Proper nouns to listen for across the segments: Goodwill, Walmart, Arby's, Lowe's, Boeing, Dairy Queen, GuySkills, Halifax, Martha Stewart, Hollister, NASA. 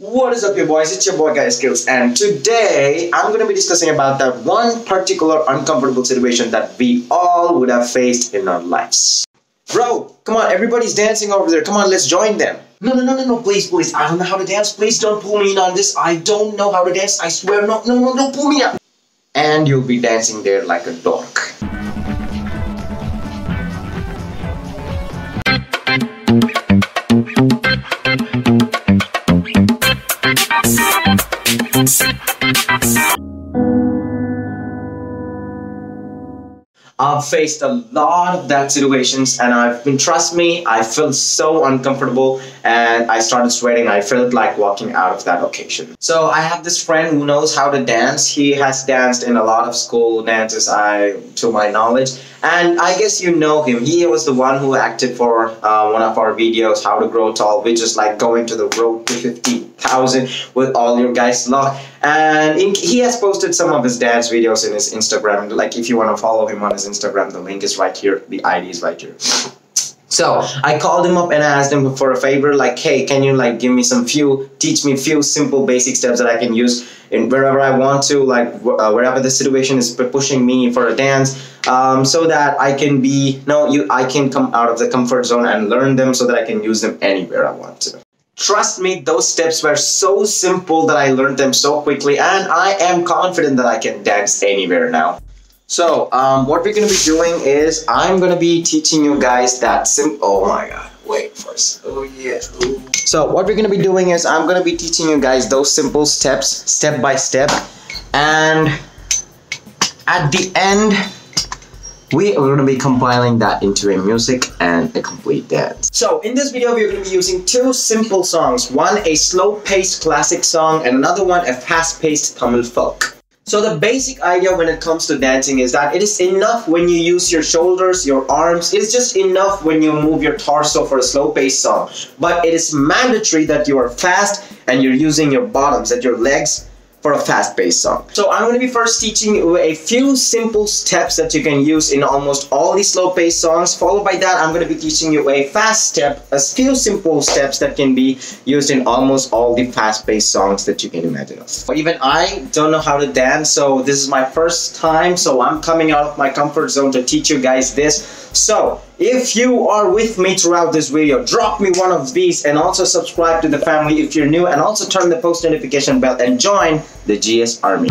What is up you boys, it's your boy GuySkills, and today I'm going to be discussing about that one particular uncomfortable situation that we all would have faced in our lives. Bro, come on, everybody's dancing over there, come on, let's join them. No, please, I don't know how to dance, please don't pull me in on this, I don't know how to dance, I swear, no, don't pull me up. And you'll be dancing there like a dork. I've faced a lot of that situations, and trust me, I felt so uncomfortable and I started sweating. I felt like walking out of that occasion. So I have this friend who knows how to dance. He has danced in a lot of school dances, to my knowledge. And I guess you know him. He was the one who acted for one of our videos, How to Grow Tall, which is like going to the road to 50,000 with all your guys' luck. And he has posted some of his dance videos in his Instagram. Like, if you want to follow him on his Instagram, the link is right here. The ID is right here. So I called him up and I asked him for a favor, like, hey, can you like give me teach me few simple basic steps that I can use in wherever I want to, like wherever the situation is pushing me for a dance, so that I can I can come out of the comfort zone and learn them so that I can use them anywhere I want to. Trust me, those steps were so simple that I learned them so quickly, and I am confident that I can dance anywhere now. So, what we're going to be doing is, I'm going to be teaching you guys that oh my god, wait first, oh yeah. Ooh. So, what we're going to be doing is, I'm going to be teaching you guys those simple steps, step by step, and at the end, we are going to be compiling that into a music and a complete dance. So in this video, we are going to be using two simple songs. One, a slow-paced classic song, and another one, a fast-paced Tamil folk. So the basic idea when it comes to dancing is that it is enough when you use your shoulders, your arms. It's just enough when you move your torso for a slow-paced song. But it is mandatory that you are fast and you're using your bottoms, that your legs, for a fast-paced song. So I'm going to be first teaching you a few simple steps that you can use in almost all these slow-paced songs. Followed by that, I'm going to be teaching you a fast step, a few simple steps that can be used in almost all the fast-paced songs that you can imagine of. But even I don't know how to dance, so this is my first time, so I'm coming out of my comfort zone to teach you guys this. So, if you are with me throughout this video, drop me one of these, and also subscribe to the family if you're new, and also turn the post notification bell and join the GS Army.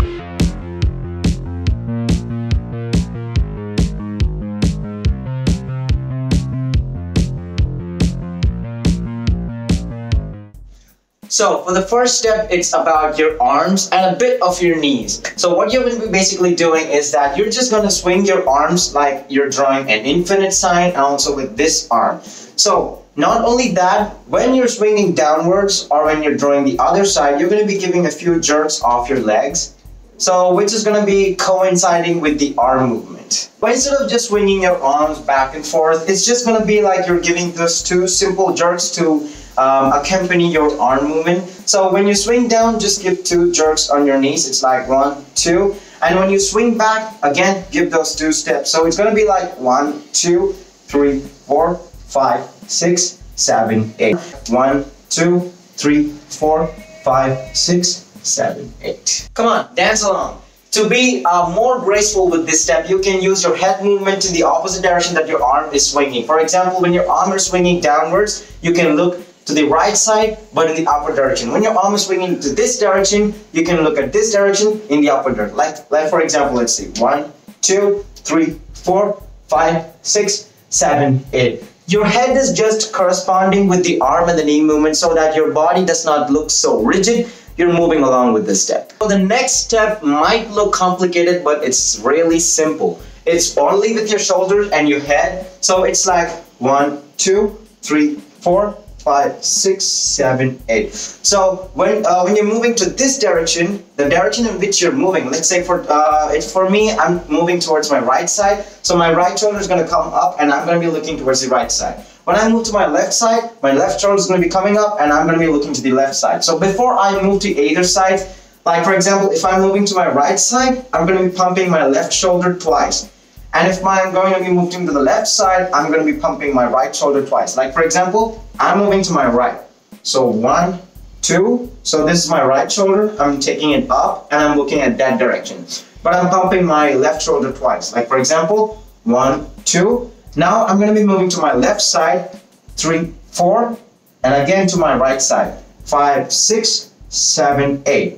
So, for the first step, it's about your arms and a bit of your knees. So what you're going to be basically doing is that you're just going to swing your arms like you're drawing an infinite sign, and also with this arm. So not only that, when you're swinging downwards or when you're drawing the other side, you're going to be giving a few jerks off your legs. So which is going to be coinciding with the arm movement. But instead of just swinging your arms back and forth, it's just going to be like you're giving those two simple jerks to accompany your arm movement. So when you swing down, just give two jerks on your knees. It's like 1, 2, and when you swing back again, give those two steps. So it's gonna be like 1, 2, 3, 4, 5, 6, 7, 8. 1, 2, 3, 4, 5, 6, 7, 8. Come on, dance along. To be more graceful with this step, you can use your head movement in the opposite direction that your arm is swinging. For example, when your arm is swinging downwards, you can look to the right side, but in the upward direction. When your arm is swinging to this direction, you can look at this direction in the upward direction. Like for example, let's see, 1, 2, 3, 4, 5, 6, 7, 8. Your head is just corresponding with the arm and the knee movement so that your body does not look so rigid. You're moving along with this step. So the next step might look complicated, but it's really simple. It's only with your shoulders and your head. So it's like 1, 2, 3, 4, 5, 6, 7, 8. So when you're moving to this direction, the direction in which you're moving, let's say for me, I'm moving towards my right side. So my right shoulder is going to come up and I'm going to be looking towards the right side. When I move to my left shoulder is going to be coming up and I'm going to be looking to the left side. So before I move to either side, like for example, if I'm moving to my right side, I'm going to be pumping my left shoulder twice. And if I'm going to be moving to the left side, I'm going to be pumping my right shoulder twice. Like for example, I'm moving to my right. So 1, two. So this is my right shoulder. I'm taking it up and I'm looking at that direction. But I'm pumping my left shoulder twice. Like for example, 1, 2. Now I'm going to be moving to my left side, 3, 4. And again to my right side, 5, 6, 7, 8.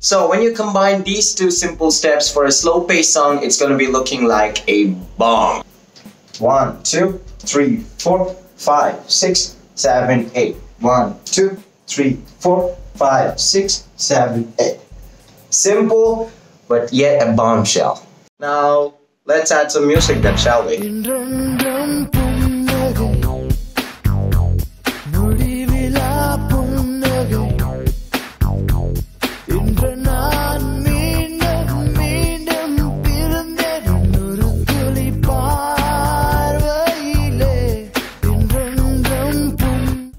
So when you combine these two simple steps for a slow-paced song, it's going to be looking like a bong. 1, 2, 3, 4, 5, 6, 7, 8. 1, 2, 3, 4, 5, 6, 7, 8. Simple, but yet a bombshell. Now, let's add some music then, shall we?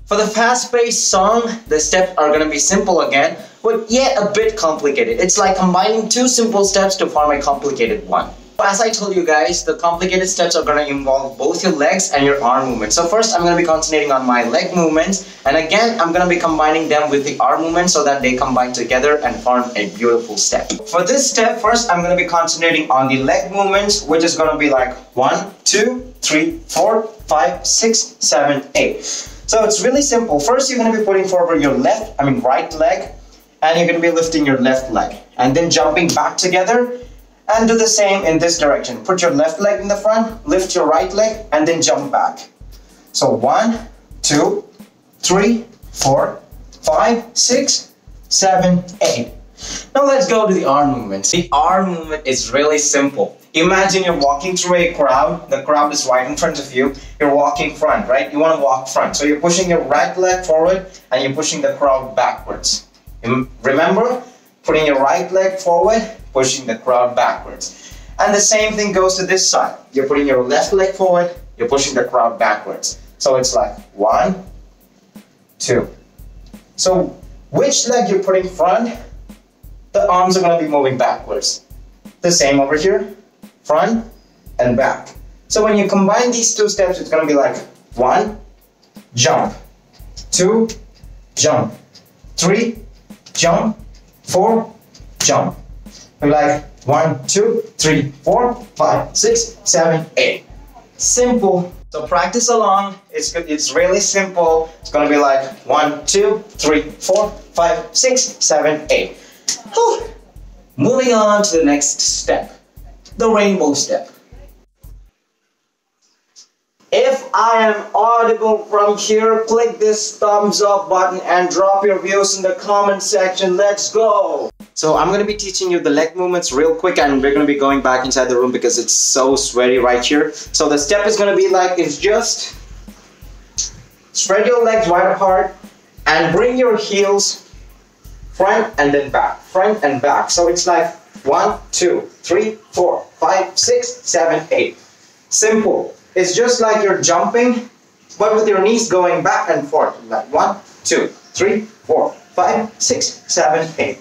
For the fast-paced song, the steps are going to be simple again, but yet a bit complicated. It's like combining two simple steps to form a complicated one. As I told you guys, the complicated steps are going to involve both your legs and your arm movements. So first, I'm going to be concentrating on my leg movements, and again, I'm going to be combining them with the arm movements so that they combine together and form a beautiful step. For this step, first, I'm going to be concentrating on the leg movements, which is going to be like 1, 2, 3, 4, 5, 6, 7, 8. So it's really simple. First, you're going to be putting forward your right leg, and you're going to be lifting your left leg and then jumping back together and do the same in this direction. Put your left leg in the front, lift your right leg and then jump back. So 1, 2, 3, 4, 5, 6, 7, 8. Now let's go to the arm movement. The arm movement is really simple. Imagine you're walking through a crowd, the crowd is right in front of you, you're walking front, right? You want to walk front. So you're pushing your right leg forward and you're pushing the crowd backwards. Remember, putting your right leg forward, pushing the crowd backwards. And the same thing goes to this side. You're putting your left leg forward, you're pushing the crowd backwards. So it's like 1, 2. So which leg you're putting front, the arms are going to be moving backwards. The same over here. Front and back. So when you combine these two steps, it's going to be like 1, jump, 2, jump, 3, jump, 4, jump. We're like 1, 2, 3, 4, 5, 6, 7, 8. Simple. So practice along. It's really simple. It's going to be like 1, 2, 3, 4, 5, 6, 7, 8. Whew. Moving on to the next step. The rainbow step. If I am audible from here, click this thumbs up button and drop your views in the comment section. Let's go. So I'm going to be teaching you the leg movements real quick and we're going to be going back inside the room because it's so sweaty right here. So the step is going to be like it's just spread your legs wide apart and bring your heels front and then back, front and back. So it's like 1, 2, 3, 4, 5, 6, 7, 8. Simple. It's just like you're jumping, but with your knees going back and forth. Like 1, 2, 3, 4, 5, 6, 7, 8.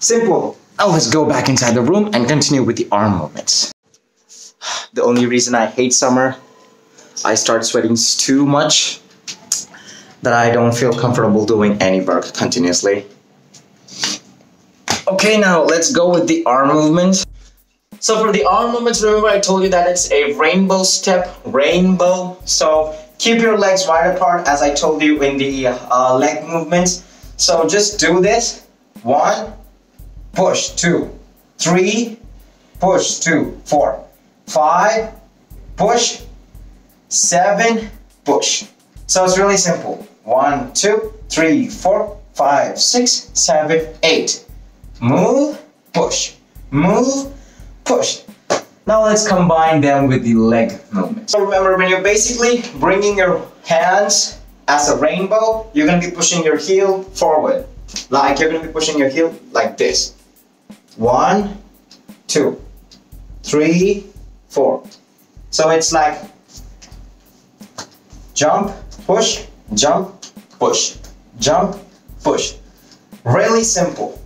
Simple. Now let's go back inside the room and continue with the arm movements. The only reason I hate summer, I start sweating too much that I don't feel comfortable doing any work continuously. Okay, now let's go with the arm movement. So for the arm movements, remember I told you that it's a rainbow step, rainbow. So keep your legs wide apart as I told you in the leg movements. So just do this. 1, push, 2, 3, push, 2, 4, 5, push, 7, push. So it's really simple. 1, 2, 3, 4, 5, 6, 7, 8. Move, push, move, push. Now let's combine them with the leg movement. So remember, when you're basically bringing your hands as a rainbow, you're going to be pushing your heel forward. Like you're going to be pushing your heel like this. 1, 2, 3, 4. So it's like jump, push, jump, push, jump, push. Really simple.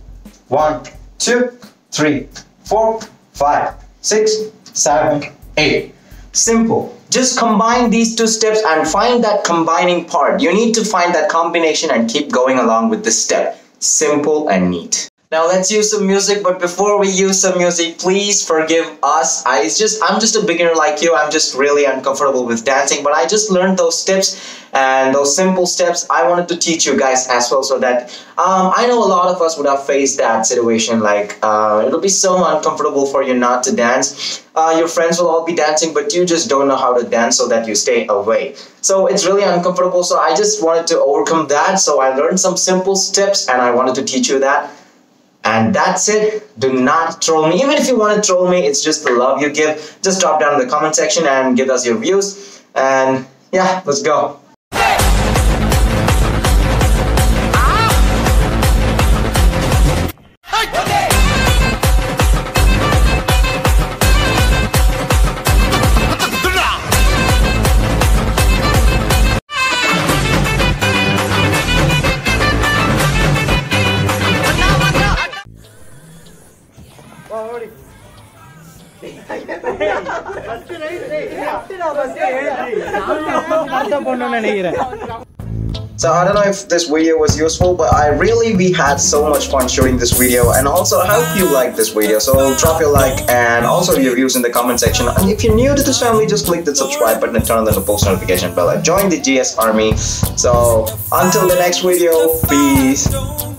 1, 2, 3, 4, 5, 6, 7, 8. Simple. Just combine these two steps and find that combining part. You need to find that combination and keep going along with this step. Simple and neat. Now let's use some music, but before we use some music, please forgive us. I'm just a beginner like you. I'm just really uncomfortable with dancing, but I just learned those steps and those simple steps. I wanted to teach you guys as well, so that I know a lot of us would have faced that situation, like it'll be so uncomfortable for you not to dance. Your friends will all be dancing, but you just don't know how to dance, so that you stay away. So it's really uncomfortable. So I just wanted to overcome that. So I learned some simple steps and I wanted to teach you that. And that's it. Do not troll me. Even if you want to troll me, it's just the love you give. Just drop down in the comment section and give us your views. And yeah, let's go. So I don't know if this video was useful, but we had so much fun shooting this video, and also I hope you like this video. So drop your like and also your views in the comment section. And if you're new to this family, just click the subscribe button and turn on the post notification bell and join the GS Army. So until the next video, peace.